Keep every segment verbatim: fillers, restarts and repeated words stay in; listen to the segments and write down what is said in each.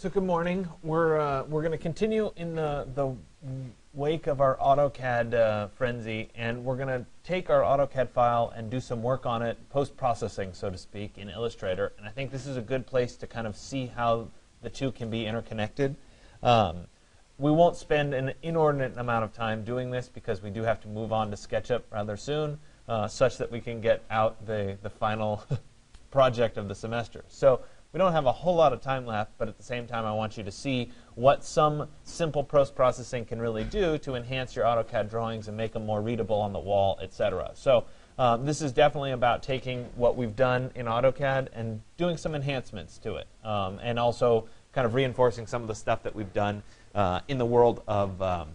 So good morning. We're uh, we're going to continue in the the wake of our AutoCAD uh, frenzy, and we're going to take our AutoCAD file and do some work on it, post-processing, so to speak, in Illustrator. And I think this is a good place to kind of see how the two can be interconnected. Um, we won't spend an inordinate amount of time doing this because we do have to move on to SketchUp rather soon, uh, such that we can get out the the final project of the semester. So we don't have a whole lot of time left, but at the same time I want you to see what some simple post-processing can really do to enhance your AutoCAD drawings and make them more readable on the wall, et cetera. So um, this is definitely about taking what we've done in AutoCAD and doing some enhancements to it, um, and also kind of reinforcing some of the stuff that we've done uh, in the world of um,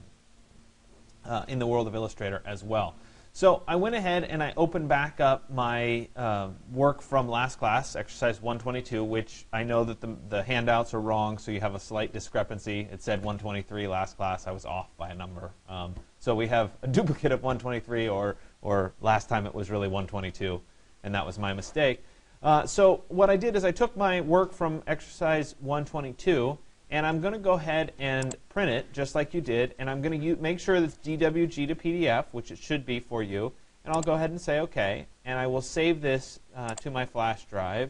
uh, in the world of Illustrator as well. So I went ahead and I opened back up my uh, work from last class, exercise one twenty-two, which I know that the, the handouts are wrong, so you have a slight discrepancy. It said one twenty-three last class. I was off by a number. Um, so we have a duplicate of one twenty-three, or, or last time it was really one twenty-two, and that was my mistake. Uh, so what I did is I took my work from exercise one twenty-two, and I'm going to go ahead and print it just like you did, and I'm going to make sure that it's D W G to P D F, which it should be for you, and I'll go ahead and say OK, and I will save this uh, to my flash drive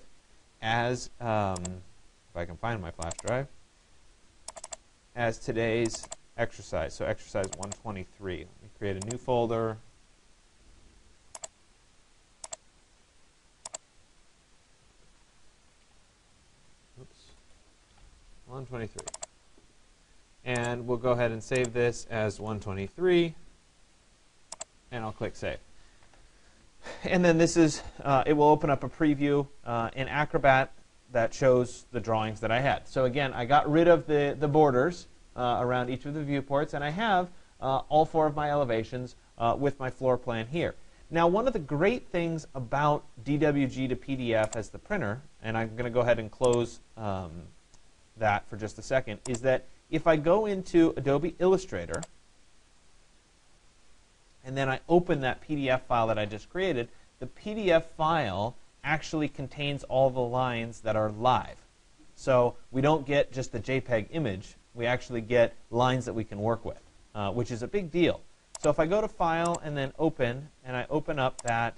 as, um, if I can find my flash drive, as today's exercise, so exercise one twenty-three. Let me create a new folder. one twenty-three. And we'll go ahead and save this as one twenty-three, and I'll click save. And then this is, uh, it will open up a preview uh, in Acrobat that shows the drawings that I had. So again, I got rid of the, the borders uh, around each of the viewports, and I have uh, all four of my elevations uh, with my floor plan here. Now, one of the great things about D W G to P D F as the printer, and I'm going to go ahead and close um, that for just a second, is that if I go into Adobe Illustrator and then I open that P D F file that I just created, the P D F file actually contains all the lines that are live. So we don't get just the JPEG image, we actually get lines that we can work with, uh, which is a big deal. So if I go to File and then Open, and I open up that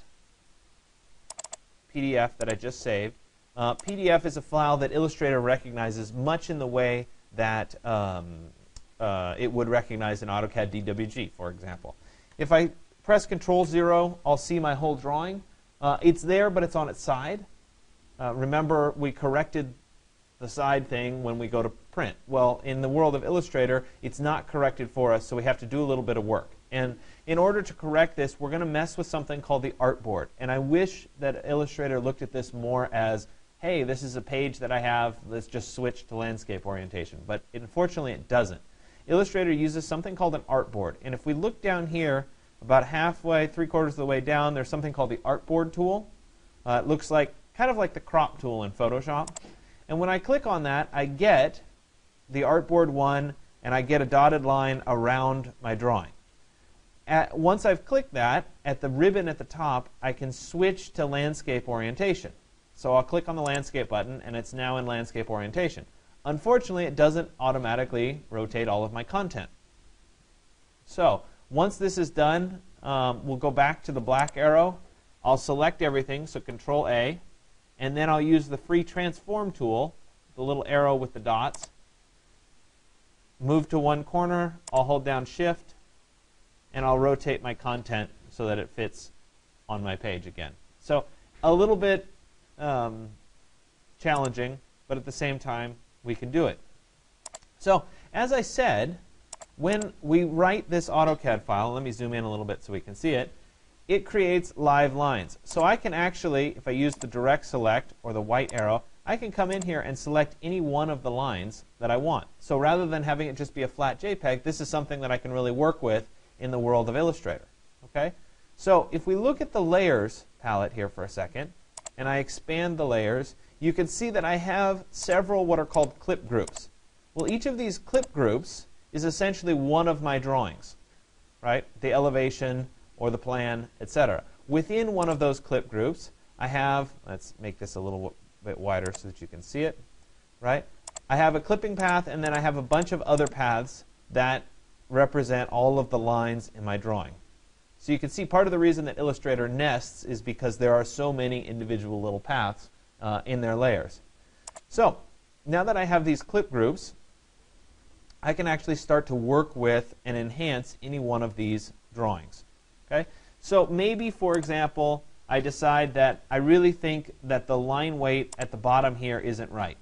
P D F that I just saved, Uh, P D F is a file that Illustrator recognizes much in the way that um, uh, it would recognize an AutoCAD D W G, for example. If I press control zero, I'll see my whole drawing. Uh, it's there, but it's on its side. Uh, remember, we corrected the side thing when we go to print. Well, in the world of Illustrator, it's not corrected for us, so we have to do a little bit of work. And in order to correct this, we're going to mess with something called the artboard. And I wish that Illustrator looked at this more as, hey, this is a page that I have, let's just switch to landscape orientation. But unfortunately, it doesn't. Illustrator uses something called an artboard. And if we look down here, about halfway, three quarters of the way down, there's something called the artboard tool. Uh, it looks like, kind of like the crop tool in Photoshop. And when I click on that, I get the artboard one, and I get a dotted line around my drawing. At, once I've clicked that, at the ribbon at the top, I can switch to landscape orientation. So I'll click on the landscape button, and it's now in landscape orientation. Unfortunately, it doesn't automatically rotate all of my content. So once this is done, um, we'll go back to the black arrow. I'll select everything, so control A, and then I'll use the free transform tool, the little arrow with the dots. Move to one corner, I'll hold down shift, and I'll rotate my content so that it fits on my page again. So a little bit Um, challenging, but at the same time we can do it. So as I said, when we write this AutoCAD file, let me zoom in a little bit so we can see it, it creates live lines. So I can actually, if I use the direct select or the white arrow, I can come in here and select any one of the lines that I want. So rather than having it just be a flat JPEG, this is something that I can really work with in the world of Illustrator. Okay? So if we look at the layers palette here for a second, and I expand the layers, you can see that I have several what are called clip groups. Well, each of these clip groups is essentially one of my drawings, right? The elevation or the plan, et cetera. Within one of those clip groups, I have, let's make this a little bit wider so that you can see it, right? I have a clipping path, and then I have a bunch of other paths that represent all of the lines in my drawing. So you can see part of the reason that Illustrator nests is because there are so many individual little paths uh, in their layers. So now that I have these clip groups, I can actually start to work with and enhance any one of these drawings. Okay? So maybe, for example, I decide that I really think that the line weight at the bottom here isn't right.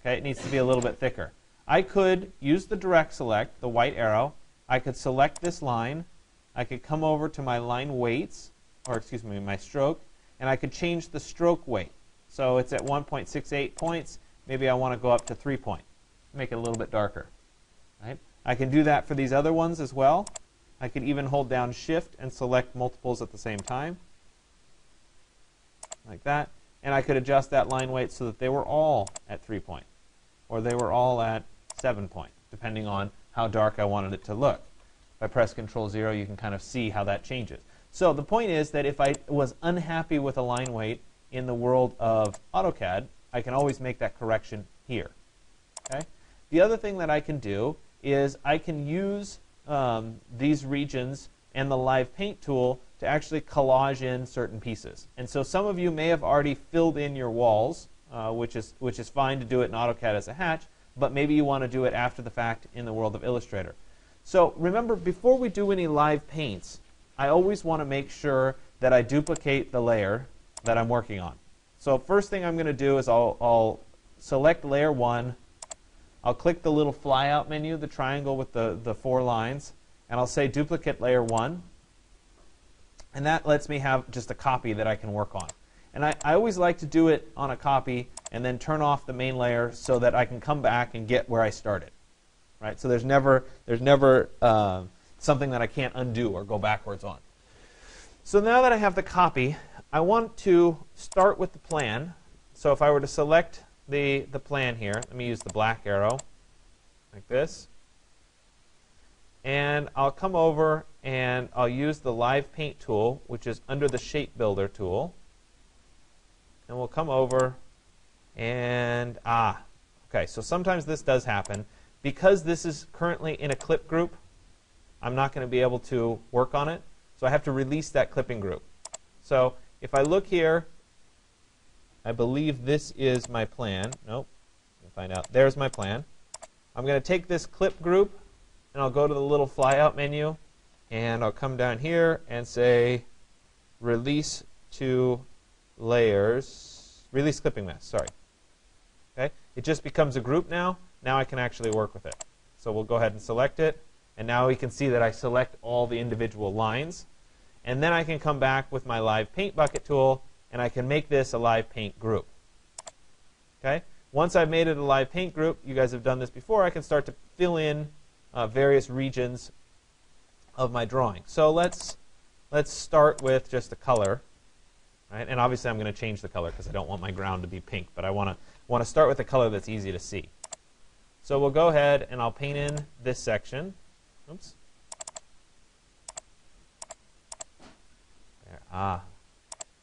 Okay? It needs to be a little bit thicker. I could use the direct select, the white arrow. I could select this line. I could come over to my line weights, or excuse me, my stroke, and I could change the stroke weight. So it's at one point six eight points. Maybe I want to go up to three point, make it a little bit darker. Right? I can do that for these other ones as well. I could even hold down shift and select multiples at the same time, like that. And I could adjust that line weight so that they were all at three point, or they were all at seven point, depending on how dark I wanted it to look. If I press Control zero, you can kind of see how that changes. So the point is that if I was unhappy with a line weight in the world of AutoCAD, I can always make that correction here. Okay? The other thing that I can do is I can use um, these regions and the Live Paint tool to actually collage in certain pieces. And so some of you may have already filled in your walls, uh, which is, which is fine to do it in AutoCAD as a hatch, but maybe you want to do it after the fact in the world of Illustrator. So remember, before we do any live paints, I always want to make sure that I duplicate the layer that I'm working on. So first thing I'm going to do is I'll, I'll select layer one, I'll click the little fly out menu, the triangle with the, the four lines, and I'll say duplicate layer one, and that lets me have just a copy that I can work on. And I, I always like to do it on a copy and then turn off the main layer so that I can come back and get where I started. Right? So there's never, there's never uh, something that I can't undo or go backwards on. So now that I have the copy, I want to start with the plan. So if I were to select the, the plan here, let me use the black arrow, like this. And I'll come over and I'll use the Live Paint tool, which is under the Shape Builder tool. And we'll come over and, ah, okay, so sometimes this does happen. Because this is currently in a clip group, I'm not going to be able to work on it. So I have to release that clipping group. So if I look here, I believe this is my plan. Nope. Let me find out. There's my plan. I'm going to take this clip group, and I'll go to the little flyout menu, and I'll come down here and say release to layers, release clipping mask, sorry. Okay? It just becomes a group now. Now I can actually work with it. So we'll go ahead and select it. And now we can see that I select all the individual lines. And then I can come back with my Live Paint Bucket tool, and I can make this a Live Paint group. Okay? Once I've made it a Live Paint group, you guys have done this before, I can start to fill in uh, various regions of my drawing. So let's, let's start with just the color. Right? And obviously I'm going to change the color because I don't want my ground to be pink, but I want to want to start with a color that's easy to see. So we'll go ahead and I'll paint in this section. Oops. There. Ah.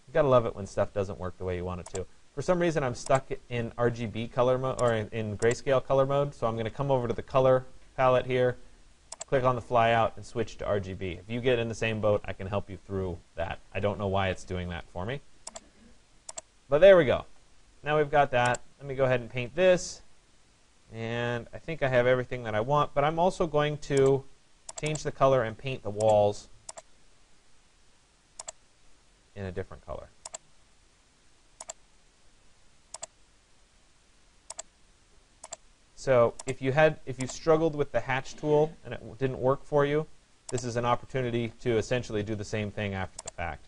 You've got to love it when stuff doesn't work the way you want it to. For some reason I'm stuck in R G B color mode, or in, in grayscale color mode, so I'm going to come over to the color palette here, click on the flyout, and switch to R G B. If you get in the same boat, I can help you through that. I don't know why it's doing that for me. But there we go. Now we've got that. Let me go ahead and paint this. And I think I have everything that I want, but I'm also going to change the color and paint the walls in a different color. So if you had, if you struggled with the hatch tool and it didn't work for you, this is an opportunity to essentially do the same thing after the fact.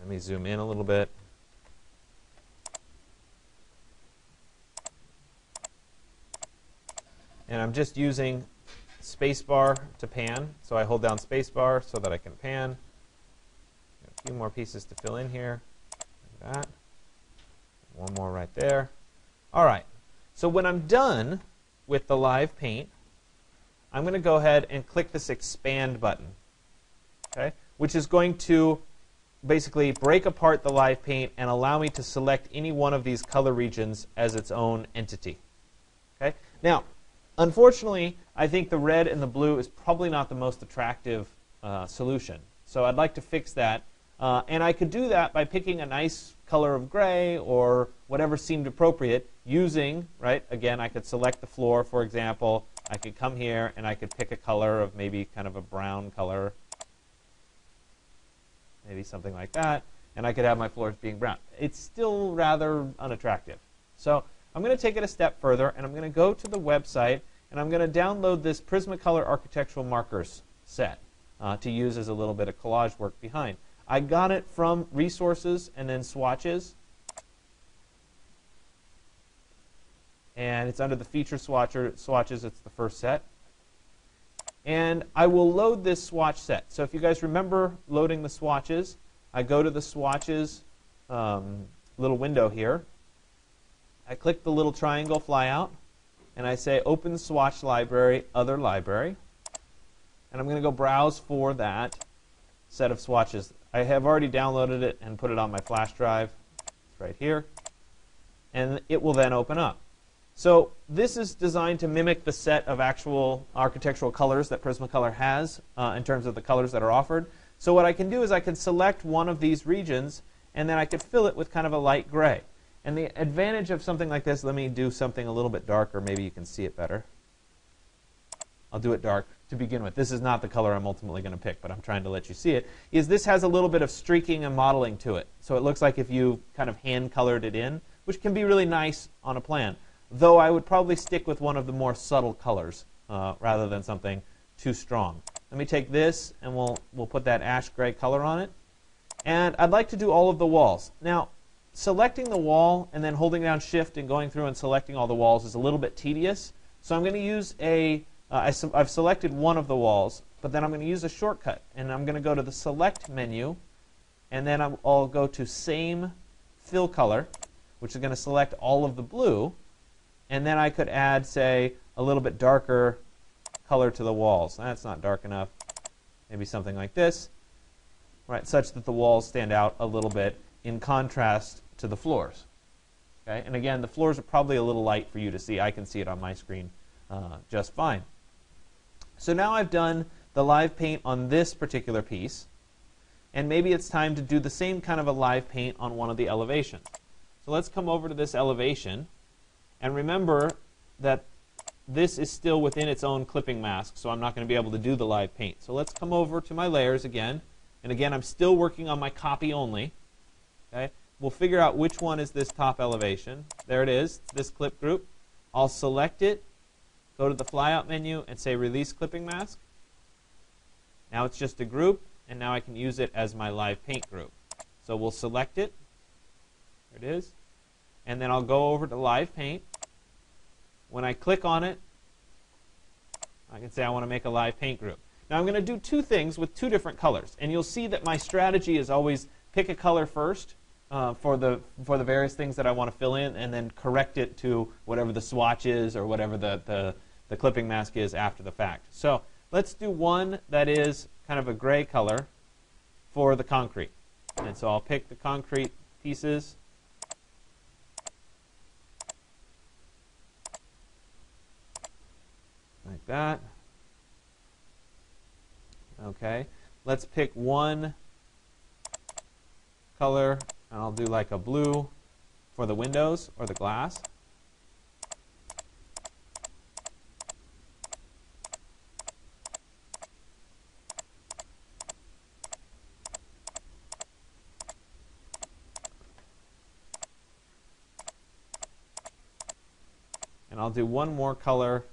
Let me zoom in a little bit. And I'm just using spacebar to pan. So I hold down spacebar so that I can pan. Got a few more pieces to fill in here. Like that. One more right there. All right. So when I'm done with the live paint, I'm going to go ahead and click this expand button, okay? Which is going to basically break apart the Live Paint and allow me to select any one of these color regions as its own entity. Okay? Now, unfortunately, I think the red and the blue is probably not the most attractive uh, solution. So I'd like to fix that. Uh, and I could do that by picking a nice color of gray or whatever seemed appropriate using, right, again, I could select the floor, for example. I could come here and I could pick a color of maybe kind of a brown color, maybe something like that, and I could have my floors being brown. It's still rather unattractive. So I'm going to take it a step further, and I'm going to go to the website, and I'm going to download this Prismacolor Architectural Markers set uh, to use as a little bit of collage work behind. I got it from Resources and then Swatches, and it's under the Feature swatcher, Swatches, it's the first set. And I will load this swatch set. So if you guys remember loading the swatches, I go to the swatches um, little window here. I click the little triangle flyout, and I say Open Swatch Library, Other Library. And I'm going to go browse for that set of swatches. I have already downloaded it and put it on my flash drive. It's right here. And it will then open up. So this is designed to mimic the set of actual architectural colors that Prismacolor has uh, in terms of the colors that are offered. So what I can do is I can select one of these regions, and then I could fill it with kind of a light gray. And the advantage of something like this, let me do something a little bit darker. Maybe you can see it better. I'll do it dark to begin with. This is not the color I'm ultimately going to pick, but I'm trying to let you see it, is this has a little bit of streaking and modeling to it. So it looks like if you kind of hand-colored it in, which can be really nice on a plan. Though I would probably stick with one of the more subtle colors uh, rather than something too strong. Let me take this, and we'll, we'll put that ash gray color on it. And I'd like to do all of the walls. Now, selecting the wall and then holding down Shift and going through and selecting all the walls is a little bit tedious. So I'm going to use a, uh, I I've selected one of the walls, but then I'm going to use a shortcut. And I'm going to go to the Select menu, and then I'm, I'll go to Same Fill Color, which is going to select all of the blue. And then I could add, say, a little bit darker color to the walls. That's not dark enough. Maybe something like this, right? Such that the walls stand out a little bit in contrast to the floors. Okay? And again, the floors are probably a little light for you to see. I can see it on my screen uh, just fine. So now I've done the Live Paint on this particular piece, and maybe it's time to do the same kind of a Live Paint on one of the elevations. So let's come over to this elevation. And remember that this is still within its own clipping mask, so I'm not going to be able to do the Live Paint. So let's come over to my layers again. And again, I'm still working on my copy only. Okay? We'll figure out which one is this top elevation. There it is, this clip group. I'll select it, go to the flyout menu, and say Release Clipping Mask. Now it's just a group, and now I can use it as my Live Paint group. So we'll select it. There it is. And then I'll go over to Live Paint. When I click on it, I can say I want to make a Live Paint group. Now I'm going to do two things with two different colors. And you'll see that my strategy is always pick a color first uh, for the, for the various things that I want to fill in, and then correct it to whatever the swatch is or whatever the, the, the clipping mask is after the fact. So let's do one that is kind of a gray color for the concrete. And so I'll pick the concrete pieces. Like that. Okay, let's pick one color, and I'll do like a blue for the windows or the glass. And I'll do one more color.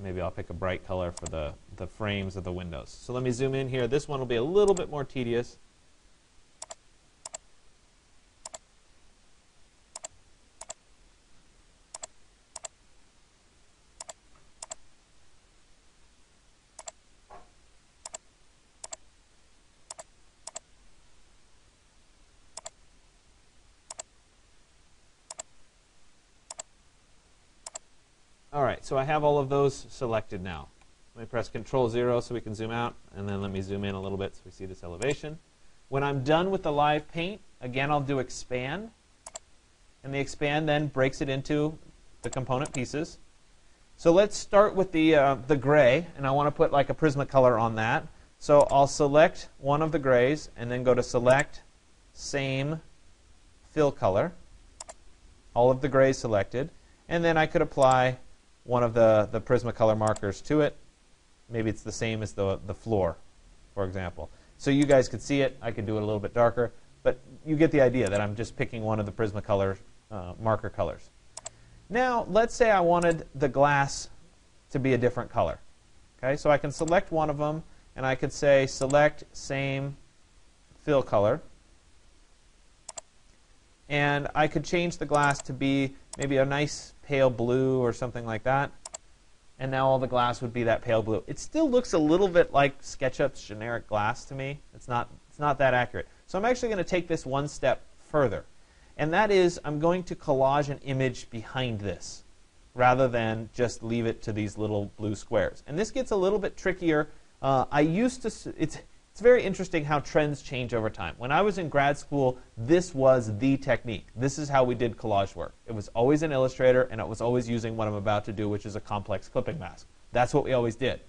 Maybe I'll pick a bright color for the, the frames of the windows. So let me zoom in here. This one will be a little bit more tedious. So I have all of those selected now. Let me press control zero so we can zoom out, and then let me zoom in a little bit so we see this elevation. When I'm done with the live paint, again I'll do expand, and the expand then breaks it into the component pieces. So let's start with the, uh, the gray, and I want to put like a Prismacolor on that. So I'll select one of the grays and then go to select, same, fill color. All of the grays selected. And then I could apply one of the, the Prismacolor markers to it. Maybe it's the same as the, the floor, for example. So you guys could see it. I could do it a little bit darker. But you get the idea that I'm just picking one of the Prismacolor uh, marker colors. Now, let's say I wanted the glass to be a different color. Okay, so I can select one of them, and I could say select same fill color. And I could change the glass to be maybe a nice pale blue or something like that. And now all the glass would be that pale blue. It still looks a little bit like SketchUp's generic glass to me. It's not, it's not that accurate. So I'm actually going to take this one step further. And that is, I'm going to collage an image behind this rather than just leave it to these little blue squares. And this gets a little bit trickier. Uh, I used to, it's, it's very interesting how trends change over time. When I was in grad school, this was the technique. This is how we did collage work. It was always in Illustrator, and it was always using what I'm about to do, which is a complex clipping mask. That's what we always did.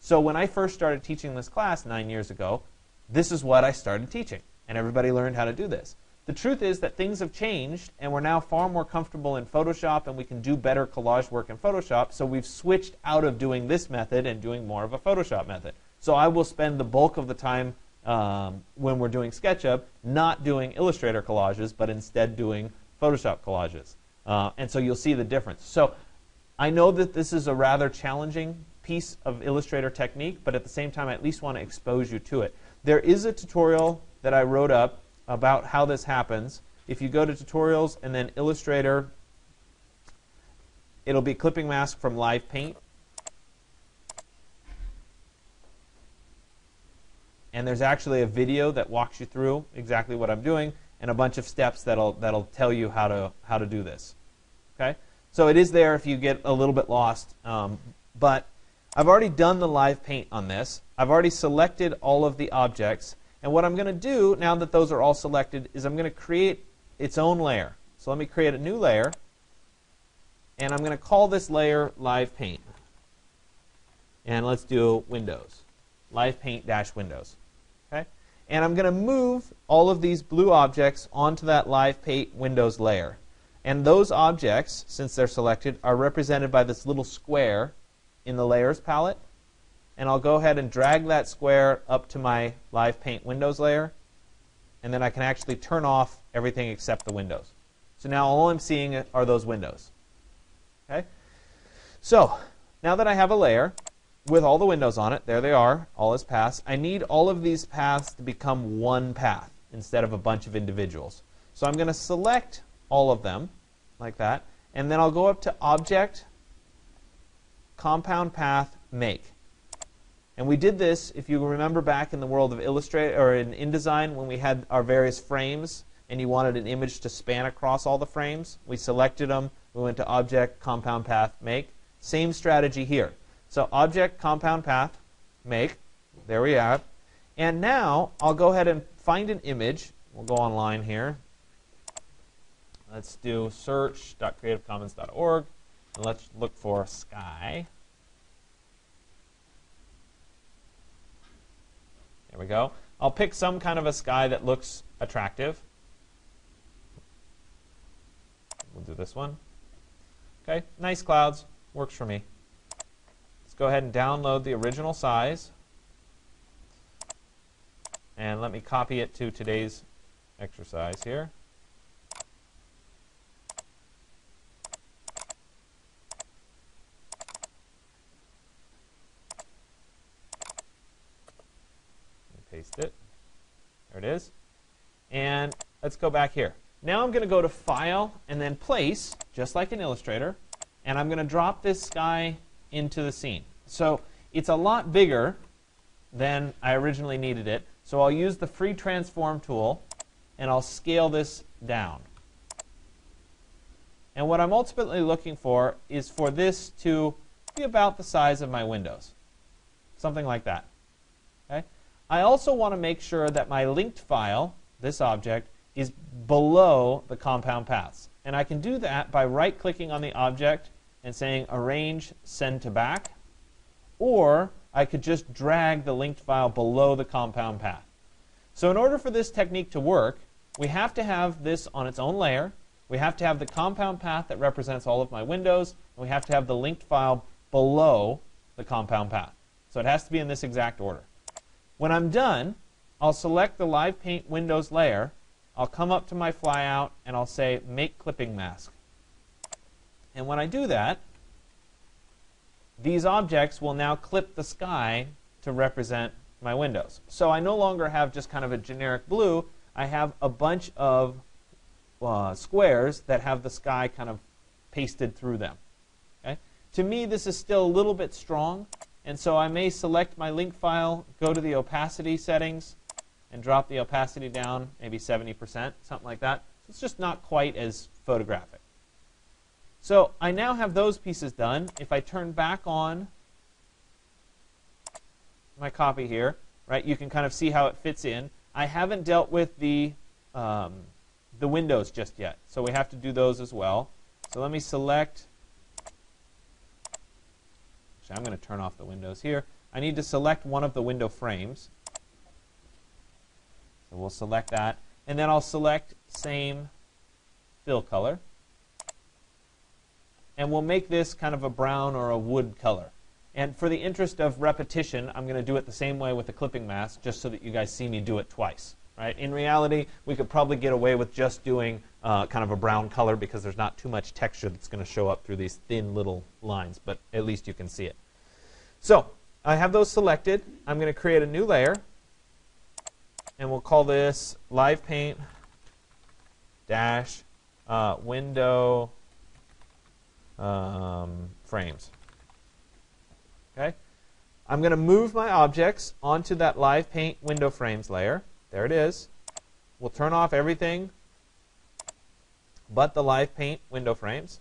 So when I first started teaching this class nine years ago, this is what I started teaching, and everybody learned how to do this. The truth is that things have changed, and we're now far more comfortable in Photoshop, and we can do better collage work in Photoshop, so we've switched out of doing this method and doing more of a Photoshop method. So I will spend the bulk of the time um, when we're doing SketchUp not doing Illustrator collages, but instead doing Photoshop collages. Uh, and so you'll see the difference. So I know that this is a rather challenging piece of Illustrator technique, but at the same time I at least want to expose you to it. There is a tutorial that I wrote up about how this happens. If you go to tutorials and then Illustrator, it'll be clipping mask from Live Paint. And there's actually a video that walks you through exactly what I'm doing and a bunch of steps that'll that'll tell you how to how to do this. Okay? So it is there if you get a little bit lost. Um, but I've already done the Live Paint on this. I've already selected all of the objects. And what I'm going to do, now that those are all selected, is I'm going to create its own layer. So let me create a new layer, and I'm going to call this layer Live Paint. And let's do Windows, Live Paint dash Windows. Okay? And I'm going to move all of these blue objects onto that Live Paint Windows layer. And those objects, since they're selected, are represented by this little square in the Layers palette. And I'll go ahead and drag that square up to my Live Paint Windows layer. And then I can actually turn off everything except the windows. So now all I'm seeing are those windows. Okay? So now that I have a layer with all the windows on it, there they are, all as paths, I need all of these paths to become one path instead of a bunch of individuals. So I'm going to select all of them like that. And then I'll go up to Object, Compound Path, Make. And we did this, if you remember back in the world of Illustrator or in InDesign when we had our various frames and you wanted an image to span across all the frames, we selected them, we went to Object, Compound Path, Make. Same strategy here. So Object, Compound Path, Make. There we are. And now I'll go ahead and find an image. We'll go online here. Let's do search dot creative commons dot org and let's look for sky. There we go. I'll pick some kind of a sky that looks attractive. We'll do this one. Okay, nice clouds. Works for me. Let's go ahead and download the original size. And let me copy it to today's exercise here. Paste it. There it is. And let's go back here. Now I'm going to go to File and then Place, just like in Illustrator, and I'm going to drop this sky into the scene. So it's a lot bigger than I originally needed it, so I'll use the Free Transform tool and I'll scale this down. And what I'm ultimately looking for is for this to be about the size of my windows. something like that. Okay? I also want to make sure that my linked file, this object, is below the compound paths. And I can do that by right-clicking on the object and saying Arrange, Send to Back, or I could just drag the linked file below the compound path. So in order for this technique to work, we have to have this on its own layer, we have to have the compound path that represents all of my windows, and we have to have the linked file below the compound path. So it has to be in this exact order. When I'm done, I'll select the Live Paint Windows layer, I'll come up to my flyout, and I'll say Make Clipping Mask. And when I do that, these objects will now clip the sky to represent my windows. So I no longer have just kind of a generic blue, I have a bunch of uh, squares that have the sky kind of pasted through them. Okay? To me, this is still a little bit strong, and so I may select my link file, go to the opacity settings, and drop the opacity down, maybe seventy percent, something like that. So it's just not quite as photographic. So I now have those pieces done. If I turn back on my copy here, right, you can kind of see how it fits in. I haven't dealt with the, um, the windows just yet, so we have to do those as well. So let me select, actually I'm going to turn off the windows here. I need to select one of the window frames. So we'll select that, and then I'll select same fill color. And we'll make this kind of a brown or a wood color. And for the interest of repetition, I'm going to do it the same way with the clipping mask, just so that you guys see me do it twice. Right? In reality, we could probably get away with just doing uh, kind of a brown color because there's not too much texture that's going to show up through these thin little lines, but at least you can see it. So I have those selected. I'm going to create a new layer, and we'll call this Live Paint dash uh, window um, frames. Okay? I'm going to move my objects onto that Live Paint window frames layer. There it is. We'll turn off everything but the Live Paint window frames.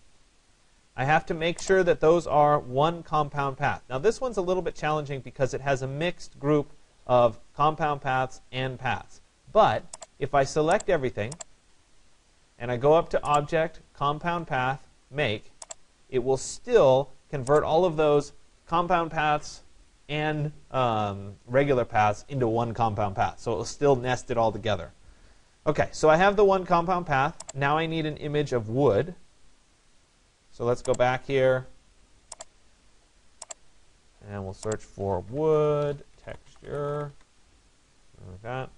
I have to make sure that those are one compound path. Now this one's a little bit challenging because it has a mixed group of compound paths and paths. But if I select everything and I go up to Object, Compound Path, Make, it will still convert all of those compound paths and um, regular paths into one compound path. So it will still nest it all together. Okay, so I have the one compound path. Now I need an image of wood. So let's go back here. And we'll search for wood texture. Like that.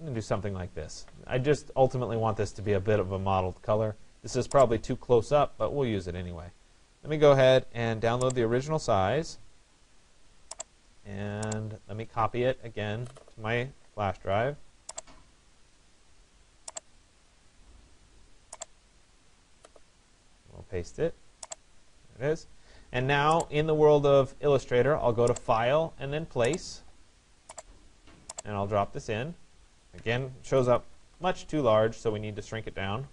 I'm going to do something like this. I just ultimately want this to be a bit of a mottled color. This is probably too close up, but we'll use it anyway. Let me go ahead and download the original size. And let me copy it again to my flash drive. We'll paste it. There it is. And now, in the world of Illustrator, I'll go to File and then Place. And I'll drop this in. Again, it shows up much too large, so we need to shrink it down.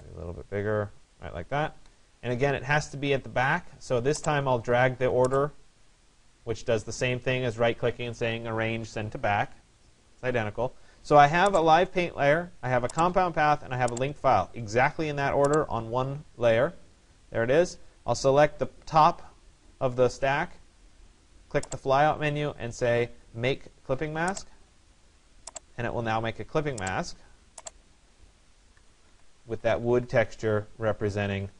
Maybe a little bit bigger, right like that. And again, it has to be at the back, so this time I'll drag the order, which does the same thing as right-clicking and saying Arrange, Send to Back. It's identical. So I have a Live Paint layer, I have a compound path, and I have a linked file, exactly in that order on one layer. There it is. I'll select the top of the stack, click the flyout menu and say Make Clipping Mask, and it will now make a clipping mask with that wood texture representing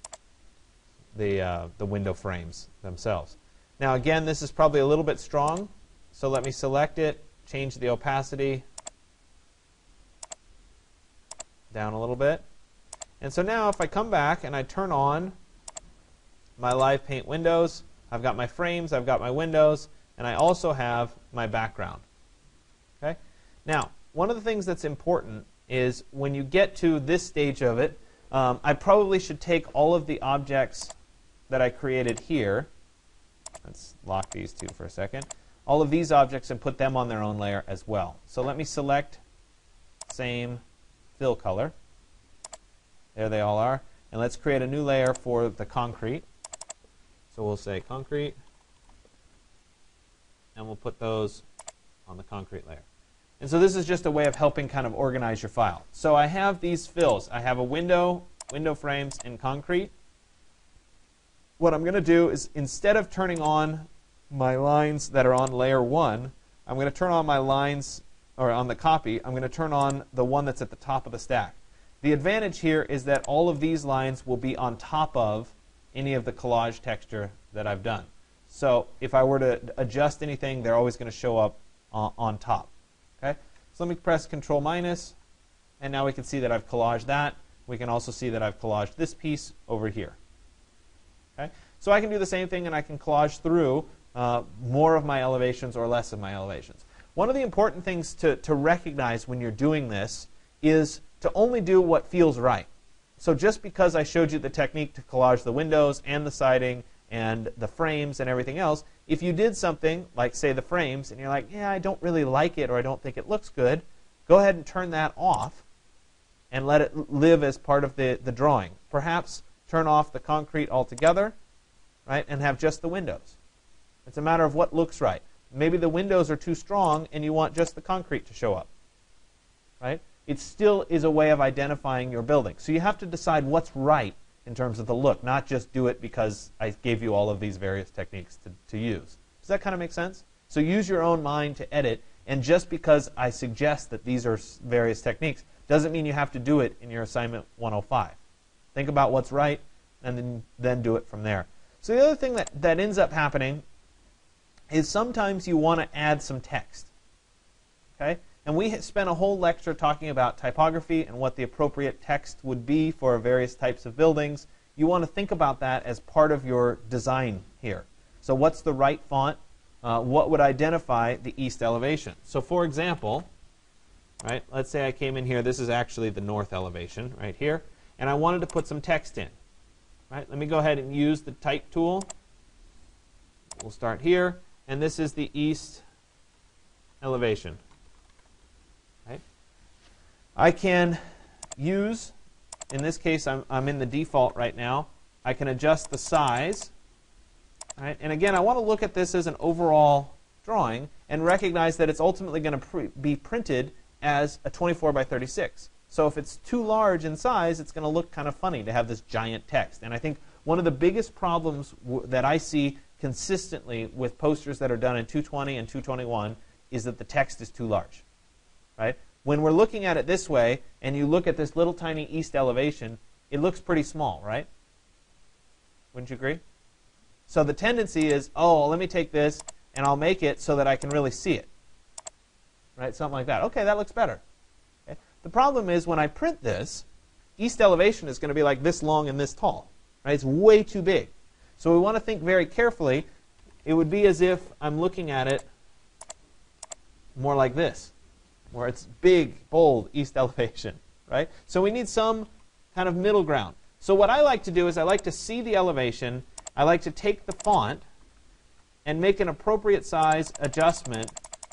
the, uh, the window frames themselves. Now again, this is probably a little bit strong, so let me select it, change the opacity down a little bit. And so now if I come back and I turn on my Live Paint windows, I've got my frames, I've got my windows, and I also have my background. Okay? Now, one of the things that's important is when you get to this stage of it, um, I probably should take all of the objects that I created here, let's lock these two for a second, all of these objects and put them on their own layer as well. So let me select same fill color. There they all are. And let's create a new layer for the concrete. So we'll say concrete, and we'll put those on the concrete layer. And so this is just a way of helping kind of organize your file. So I have these fills. I have a window, window frames, and concrete. What I'm going to do is, instead of turning on my lines that are on layer one, I'm going to turn on my lines, or on the copy, I'm going to turn on the one that's at the top of the stack. The advantage here is that all of these lines will be on top of any of the collage texture that I've done. So if I were to adjust anything, they're always going to show up uh, on top. Okay? So let me press Control minus, and now we can see that I've collaged that. We can also see that I've collaged this piece over here. Okay? So I can do the same thing, and I can collage through uh, more of my elevations or less of my elevations. One of the important things to, to recognize when you're doing this is to only do what feels right. So just because I showed you the technique to collage the windows and the siding and the frames and everything else, if you did something like, say, the frames, and you're like, yeah, I don't really like it, or I don't think it looks good, go ahead and turn that off and let it live as part of the, the drawing. Perhaps turn off the concrete altogether, right, and have just the windows. It's a matter of what looks right. Maybe the windows are too strong and you want just the concrete to show up, right? It still is a way of identifying your building. So you have to decide what's right in terms of the look, not just do it because I gave you all of these various techniques to, to use. Does that kind of make sense? So use your own mind to edit, and just because I suggest that these are various techniques doesn't mean you have to do it in your assignment one oh five. Think about what's right, and then, then do it from there. So the other thing that, that ends up happening is sometimes you want to add some text. Okay? And we spent a whole lecture talking about typography and what the appropriate text would be for various types of buildings. You want to think about that as part of your design here. So what's the right font? Uh, what would identify the east elevation? So for example, right, let's say I came in here. This is actually the north elevation right here. And I wanted to put some text in. Right, let me go ahead and use the type tool. We'll start here. And this is the east elevation. I can use, in this case I'm, I'm in the default right now, I can adjust the size. All right? And again, I want to look at this as an overall drawing and recognize that it's ultimately going to pr be printed as a twenty-four by thirty-six. So if it's too large in size, it's going to look kind of funny to have this giant text. And I think one of the biggest problems w that I see consistently with posters that are done in two twenty and two twenty-one is that the text is too large. Right? When we're looking at it this way, and you look at this little tiny east elevation, it looks pretty small, right? Wouldn't you agree? So the tendency is, oh, let me take this, and I'll make it so that I can really see it. Right? Something like that. Okay, that looks better. Okay? The problem is when I print this, east elevation is going to be like this long and this tall. Right? It's way too big. So we want to think very carefully. It would be as if I'm looking at it more like this, where it's big, bold, east elevation, right? So we need some kind of middle ground. So what I like to do is I like to see the elevation. I like to take the font and make an appropriate size adjustment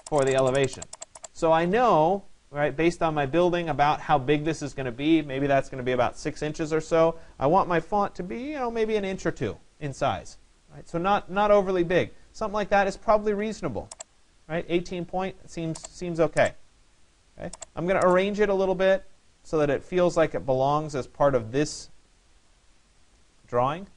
for the elevation. So I know, right, based on my building about how big this is going to be. Maybe that's going to be about six inches or so. I want my font to be, you know, maybe an inch or two in size. Right? So not, not overly big. Something like that is probably reasonable, right? eighteen point seems, seems okay. I'm going to arrange it a little bit so that it feels like it belongs as part of this drawing.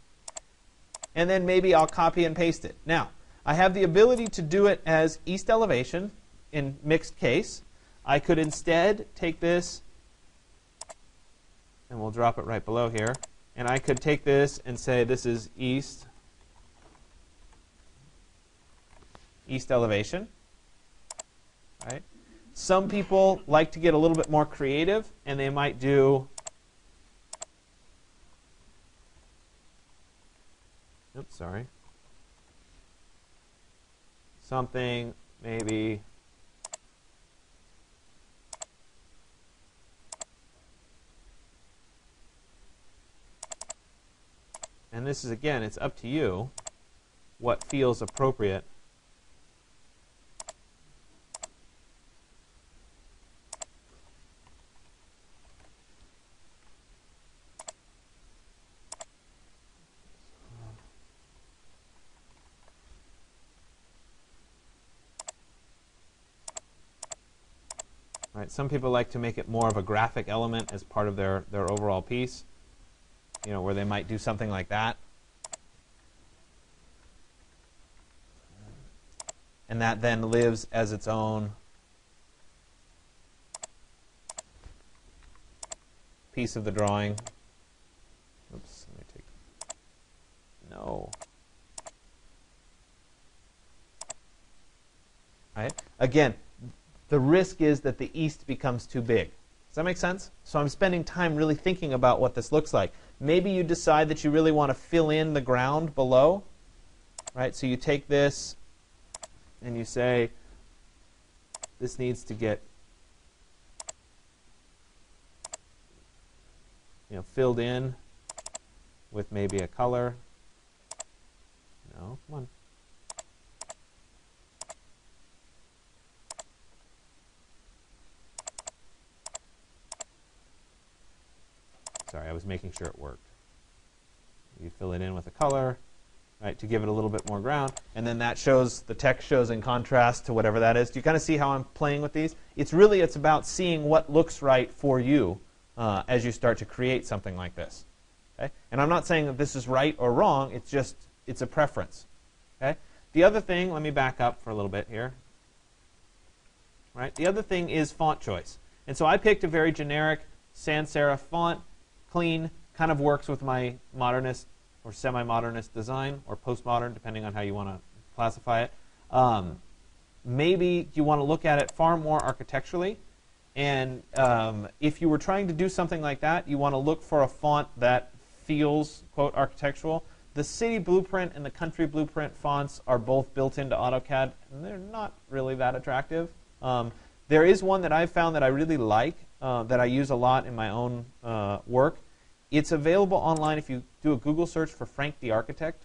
And then maybe I'll copy and paste it. Now, I have the ability to do it as east elevation in mixed case. I could instead take this, and we'll drop it right below here, and I could take this and say this is east, east elevation. All right? Some people like to get a little bit more creative, and they might do, oops, sorry, something maybe And this is, again, it's up to you what feels appropriate . Right, some people like to make it more of a graphic element as part of their, their overall piece, you know, where they might do something like that. And that then lives as its own piece of the drawing. Oops, let me take... No. Right? Again, the risk is that the east becomes too big. Does that make sense? So I'm spending time really thinking about what this looks like. Maybe you decide that you really want to fill in the ground below, right? So you take this and you say, this needs to get, you know, filled in with maybe a color. No, come on. Sorry, I was making sure it worked. You fill it in with a color, right, to give it a little bit more ground, and then that shows, the text shows in contrast to whatever that is. Do you kind of see how I'm playing with these? It's really, it's about seeing what looks right for you uh, as you start to create something like this. Okay? And I'm not saying that this is right or wrong, it's just, it's a preference. Okay? The other thing, let me back up for a little bit here. Right? The other thing is font choice. And so I picked a very generic sans serif font. Clean, kind of works with my modernist or semi-modernist design, or postmodern, depending on how you want to classify it. Um, maybe you want to look at it far more architecturally, and um, if you were trying to do something like that, you want to look for a font that feels, quote, architectural. The City Blueprint and the Country Blueprint fonts are both built into AutoCAD, and they're not really that attractive. Um, there is one that I've found that I really like, Uh, that I use a lot in my own uh, work. It's available online if you do a Google search for Frank the Architect.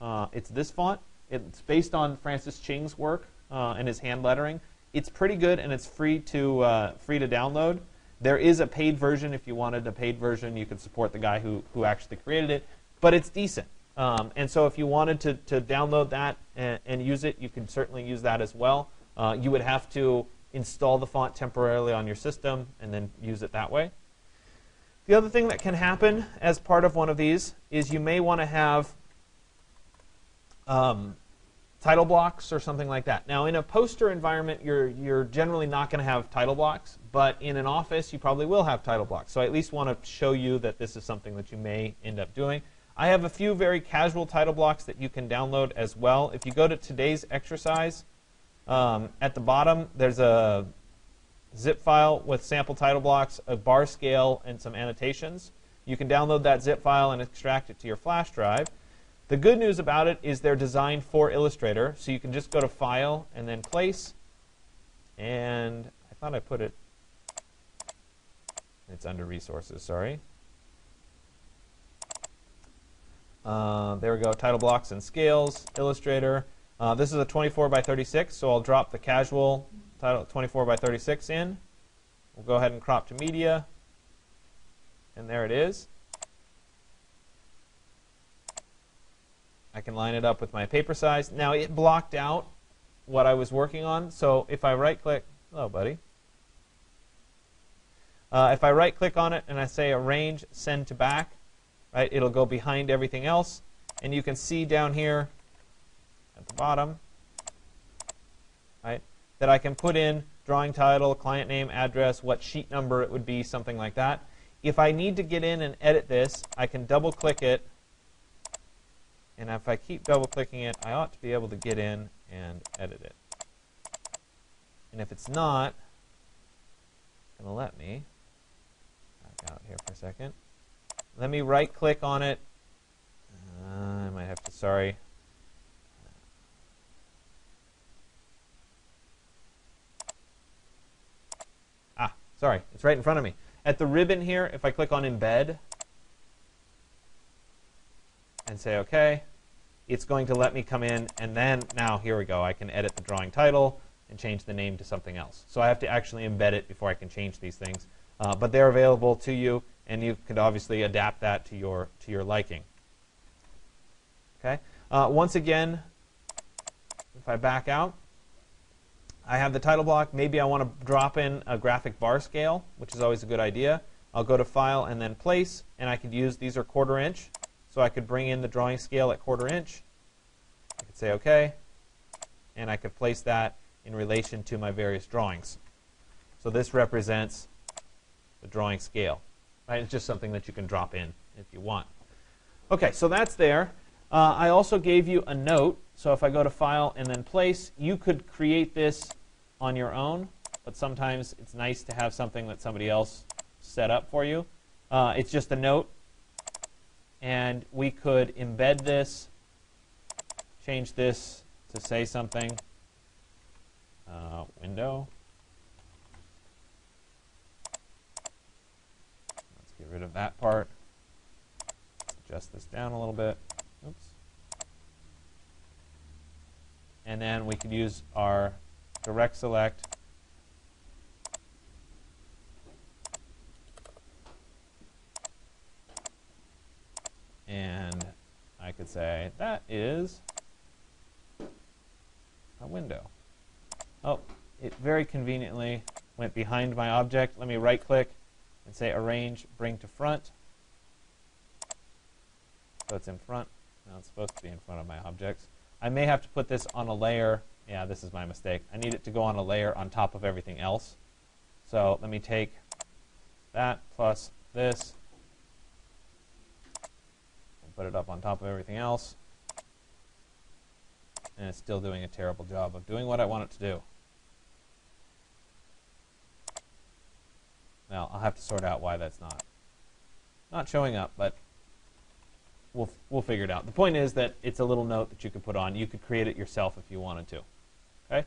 Uh, it's this font. It's based on Francis Ching's work uh, and his hand lettering. It's pretty good, and it's free to uh, free to download. There is a paid version. If you wanted a paid version, you could support the guy who, who actually created it, but it's decent. Um, and so if you wanted to, to download that and, and use it, you could certainly use that as well. Uh, you would have to install the font temporarily on your system and then use it that way. The other thing that can happen as part of one of these is you may want to have um, title blocks or something like that. Now in a poster environment, you're, you're generally not going to have title blocks, but in an office you probably will have title blocks. So I at least want to show you that this is something that you may end up doing. I have a few very casual title blocks that you can download as well. If you go to today's exercise, Um, at the bottom, there's a zip file with sample title blocks, a bar scale, and some annotations. You can download that zip file and extract it to your flash drive. The good news about it is they're designed for Illustrator, so you can just go to File and then Place. And I thought I put it... It's under Resources, sorry. Uh, there we go, title blocks and scales, Illustrator. Uh, this is a twenty-four by thirty-six, so I'll drop the casual title twenty-four by thirty-six in. We'll go ahead and crop to media, and there it is. I can line it up with my paper size. Now it blocked out what I was working on, so if I right-click, hello buddy. Uh, if I right-click on it and I say arrange, send to back, right, it'll go behind everything else, and you can see down here at the bottom, right, that I can put in drawing title, client name, address, what sheet number it would be, something like that. If I need to get in and edit this, I can double click it, and if I keep double clicking it, I ought to be able to get in and edit it. And if it's not, it's going to let me, back out here for a second, let me right click on it, uh, I might have to, sorry, Sorry, it's right in front of me. At the ribbon here, if I click on Embed, and say OK. It's going to let me come in, and then now here we go. I can edit the drawing title and change the name to something else. So I have to actually embed it before I can change these things. Uh, but they're available to you, and you can obviously adapt that to your to your liking. Okay. Uh, once again, if I back out, I have the title block. Maybe I want to drop in a graphic bar scale, which is always a good idea. I'll go to File and then Place, and I could use, these are quarter inch, so I could bring in the drawing scale at quarter inch. I could say OK, and I could place that in relation to my various drawings. So this represents the drawing scale. Right? It's just something that you can drop in if you want. OK, so that's there. Uh, I also gave you a note. So if I go to File and then Place, you could create this on your own, but sometimes it's nice to have something that somebody else set up for you. Uh, it's just a note, and we could embed this, change this to say something, uh, window. Let's get rid of that part. Let's adjust this down a little bit. Oops. And then we could use our direct select and I could say that is a window. Oh, it very conveniently went behind my object. Let me right click and say arrange, bring to front. So it's in front. Now it's supposed to be in front of my objects. I may have to put this on a layer. Yeah, this is my mistake. I need it to go on a layer on top of everything else. So let me take that plus this and put it up on top of everything else. And it's still doing a terrible job of doing what I want it to do. Now, I'll have to sort out why that's not, not showing up, but We'll, we'll figure it out. The point is that it's a little note that you could put on. You could create it yourself if you wanted to. Okay?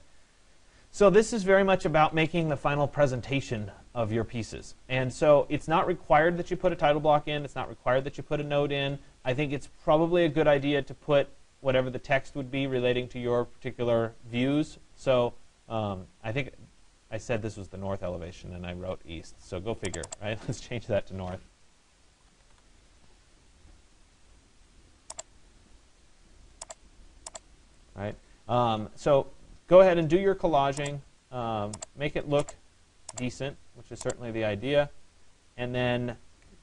So this is very much about making the final presentation of your pieces. And so it's not required that you put a title block in. It's not required that you put a note in. I think it's probably a good idea to put whatever the text would be relating to your particular views. So um, I think I said this was the north elevation, and I wrote east. So go figure, right? Let's change that to north. Right. Um, so go ahead and do your collaging, um, make it look decent, which is certainly the idea, and then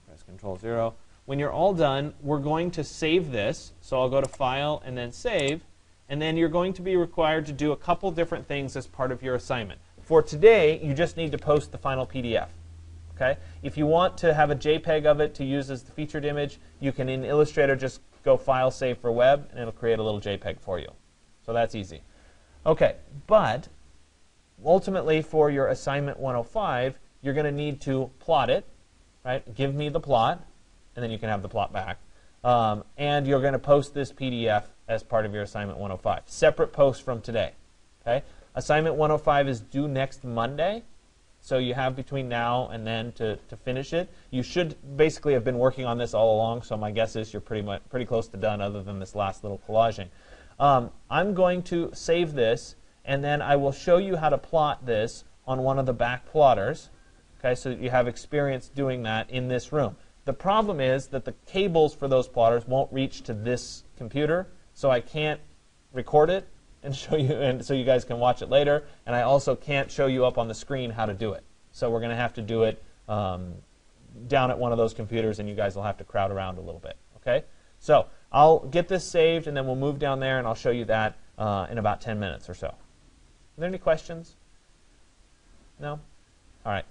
press Control zero. When you're all done, we're going to save this. So I'll go to File and then Save, and then you're going to be required to do a couple different things as part of your assignment. For today, you just need to post the final P D F. Okay? If you want to have a JPEG of it to use as the featured image, you can in Illustrator just go File, Save for Web, and it'll create a little JPEG for you. So that's easy. OK, but ultimately for your assignment one oh five, you're going to need to plot it, right? Give me the plot, and then you can have the plot back. Um, and you're going to post this P D F as part of your assignment one oh five. Separate post from today. Okay? Assignment one oh five is due next Monday. So you have between now and then to, to finish it. You should basically have been working on this all along. So my guess is you're pretty much pretty close to done other than this last little collaging. Um, I'm going to save this, and then I will show you how to plot this on one of the back plotters, okay, so that you have experience doing that in this room. The problem is that the cables for those plotters won't reach to this computer, so I can't record it and show you, and so you guys can watch it later, and I also can't show you up on the screen how to do it. So we're going to have to do it um, down at one of those computers, and you guys will have to crowd around a little bit, okay? So I'll get this saved, and then we'll move down there, and I'll show you that uh, in about ten minutes or so. Are there any questions? No? All right.